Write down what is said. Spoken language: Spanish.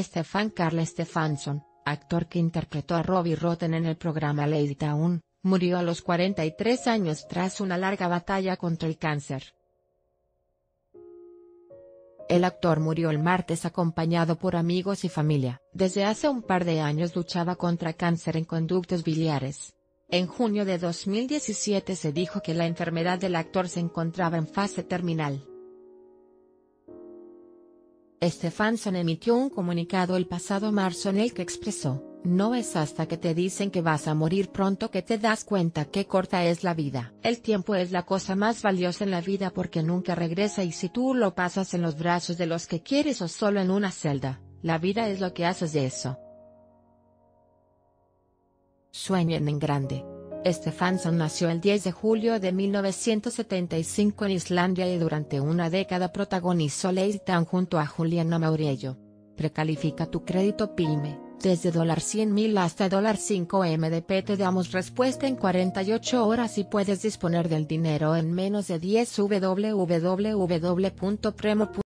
Stefán Karl Stefánsson, actor que interpretó a Robbie Rotten en el programa Lazy Town, murió a los 43 años tras una larga batalla contra el cáncer. El actor murió el martes acompañado por amigos y familia. Desde hace un par de años luchaba contra cáncer en conductos biliares. En junio de 2017 se dijo que la enfermedad del actor se encontraba en fase terminal. Stefánsson emitió un comunicado el pasado marzo en el que expresó: "No es hasta que te dicen que vas a morir pronto que te das cuenta qué corta es la vida. El tiempo es la cosa más valiosa en la vida porque nunca regresa y si tú lo pasas en los brazos de los que quieres o solo en una celda, la vida es lo que haces de eso". Sueñen en grande. Stefánsson nació el 10 de julio de 1975 en Islandia y durante una década protagonizó Lazy Town junto a Juliana Maurello. Precalifica tu crédito PYME, desde $100.000 hasta $5M. Te damos respuesta en 48 horas y puedes disponer del dinero en menos de 10 www.premo.com.